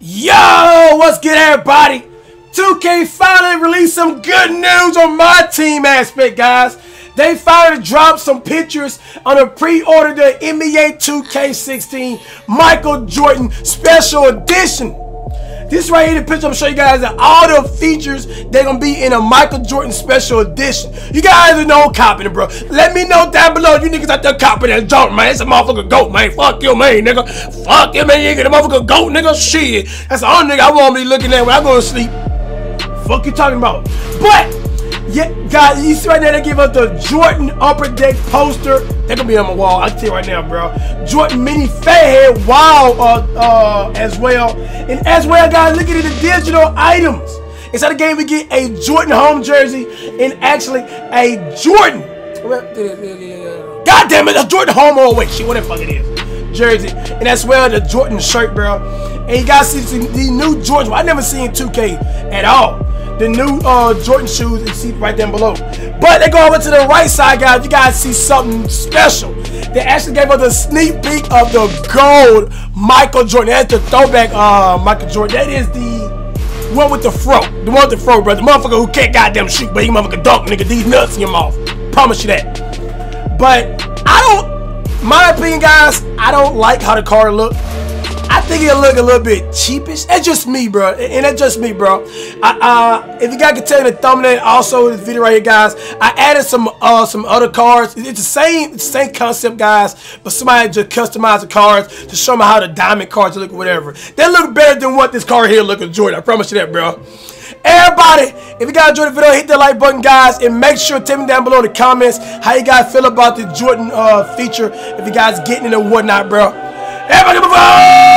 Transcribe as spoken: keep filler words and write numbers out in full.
Yo, what's good, everybody? two K finally released some good news on my team aspect, guys. They finally dropped some pictures on a pre-order the N B A two K sixteen Michael Jordan Special Edition. This right here, the picture I'm showing you guys, and all the features they're gonna be in a Michael Jordan Special Edition. You guys are no copying it, bro. Let me know down below, you niggas out there copying that Jordan, man. It's a motherfucking goat, man. Fuck you, man, nigga. Fuck you, man. You get a motherfucking goat, nigga. Shit. That's the only nigga I wanna be looking at when I go to sleep. Fuck you talking about? But yeah, guys, you see right now they give us the Jordan Upper Deck poster. They're gonna be on my wall. I tell you right now, bro. Jordan mini fathead, wow, uh, uh, as well. And as well, guys, look at the digital items. Inside the game, we get a Jordan home jersey and actually a Jordan. God damn it, a Jordan home or wait, shit, what the fuck it is. Jersey, and as well the Jordan shirt, bro. And you guys see the new Jordan. I never seen two K at all. The new uh, Jordan shoes, you see right down below. But they go over to the right side, guys. You guys see something special. They actually gave us a sneak peek of the gold Michael Jordan. That's the throwback uh, Michael Jordan. That is the one with the fro. The one with the fro, bro. The motherfucker who can't goddamn shoot, but he motherfucker dunk, nigga. These nuts in your mouth. Promise you that. But I don't. My opinion, guys, I don't like how the car look. I think it'll look a little bit cheapish. That's just me, bro. And that's just me, bro. I, uh, if you guys can tell in the thumbnail, also this video right here, guys, I added some uh, some other cards. It's the same, it's the same concept, guys, but somebody just customized the cards to show me how the diamond cards look or whatever. They look better than what this card here looking Jordan. I promise you that, bro. Everybody, if you guys enjoyed the video, hit that like button, guys, and make sure to tell me down below in the comments how you guys feel about the Jordan uh, feature, if you guys getting it or whatnot, bro. Everybody, bye-bye!